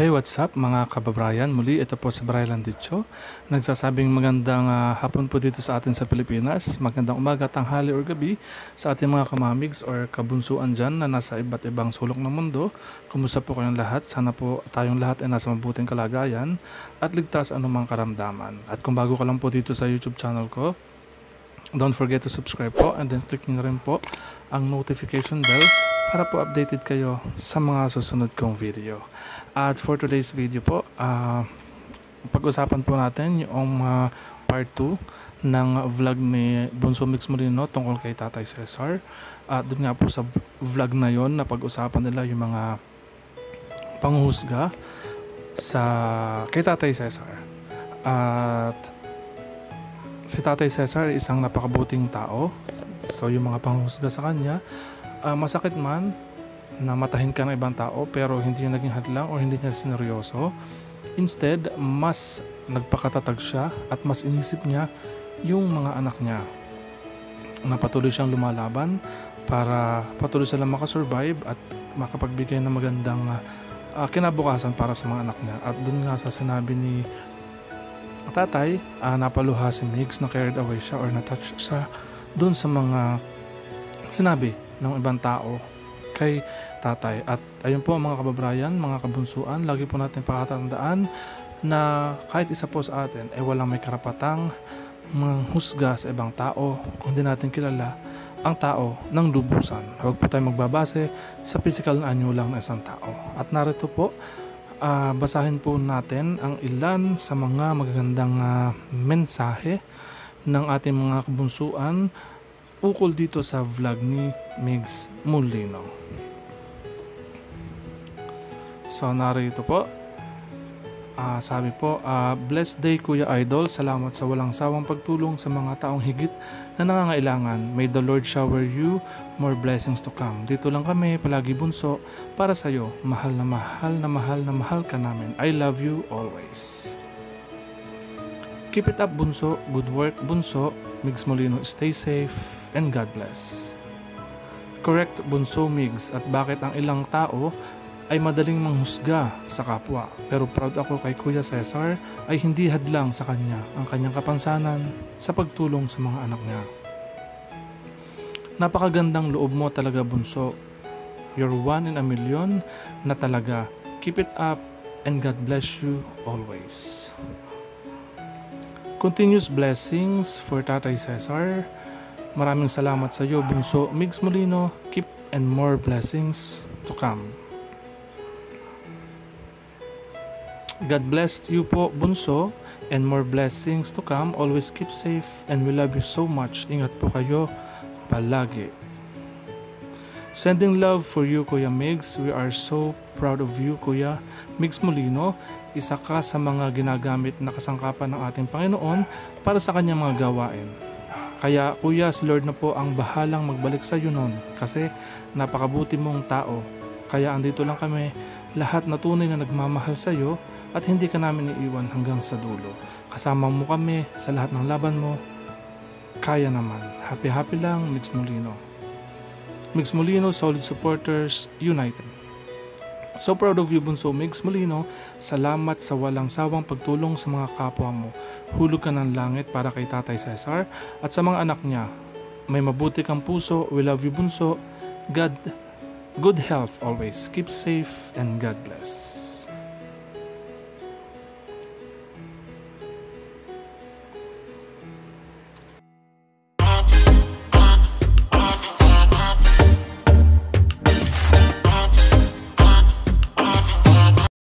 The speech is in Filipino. Hey, what's up mga kababayan? Muli, ito po si Brian Landicho. Nagsasabing magandang hapon po dito sa atin sa Pilipinas. Magandang umaga, tanghali or gabi sa ating mga kamamigs or kabunsuan dyan na nasa iba't ibang sulok ng mundo. Kumusta po kayong lahat? Sana po tayong lahat ay nasa mabuting kalagayan at ligtas anumang karamdaman. At kung bago ka lang po dito sa YouTube channel ko, don't forget to subscribe po and then click nyo rin po ang notification bell para po updated kayo sa mga susunod kong video. At for today's video po, pag-usapan po natin yung part 2 ng vlog ni Bunso Mix Molino tungkol kay Tatay Cesar. At doon nga po sa vlog na yon na pag-usapan nila yung mga panghusga sa kay Tatay Cesar. At si Tatay Cesar ay isang napakabuting tao. So yung mga panghusga sa kanya, masakit man na matahin ka ng ibang tao pero hindi niya naging hadlang o hindi niya sineryoso. Instead, mas nagpakatatag siya at mas inisip niya yung mga anak niya na patuloy siyang lumalaban para patuloy silang makasurvive at makapagbigay ng magandang kinabukasan para sa mga anak niya. At dun nga sa sinabi ni tatay, napaluha si Nix na carried away siya or natouch siya dun sa mga sinabi ng ibang tao kay tatay. At ayun po mga kababrayan, mga kabunsuan, lagi po natin pakatandaan na kahit isa po sa atin ay walang may karapatang manghusga sa ibang tao kung di natin kilala ang tao ng lubusan. Huwag po tayo magbabase sa physical na anyulang ng isang tao. At narito po, basahin po natin ang ilan sa mga magagandang mensahe ng ating mga kabunsuan ukol dito sa vlog ni Mygz Molino. So narito po, sabi po, blessed day Kuya Idol, salamat sa walang sawang pagtulong sa mga taong higit na nangangailangan. May the Lord shower you more blessings to come. Dito lang kami, palagi Bunso, para sa'yo. Mahal na mahal na mahal na mahal ka namin. I love you always. Keep it up Bunso, good work Bunso. Mygz Molino, stay safe and God bless. Correct Bunso Mygz, at bakit ang ilang tao ay madaling manghusga sa kapwa. Pero proud ako kay Kuya Cesar ay hindi hadlang sa kanya ang kanyang kapansanan sa pagtulong sa mga anak niya. Napakagandang loob mo talaga Bunso. You're one in a million na talaga. Keep it up and God bless you always. Continuous blessings for Tatay Cesar. Maraming salamat sa iyo, Bunso Mygz Molino. Keep and more blessings to come. God bless you po, Bunso, and more blessings to come. Always keep safe and we love you so much. Ingat po kayo palagi. Sending love for you, Kuya Mygz. We are so proud of you, Kuya Mygz Molino. Isa ka sa mga ginagamit na kasangkapan ng ating Panginoon para sa kanyang mga gawain. Kaya Kuya, si Lord na po ang bahalang magbalik sa iyo nun kasi napakabuti mong tao. Kaya andito lang kami, lahat na tunay na nagmamahal sa iyo at hindi ka namin iiwan hanggang sa dulo. Kasama mo kami sa lahat ng laban mo. Kaya naman. Happy-happy lang, Mygz Molino. Mygz Molino, solid supporters, united. So proud of you Bunso Mygz Molino, salamat sa walang sawang pagtulong sa mga kapwa mo. Hulog ka ng langit para kay Tatay Cesar at sa mga anak niya. May mabuti kang puso, we love you Bunso. God, good health always, keep safe and God bless.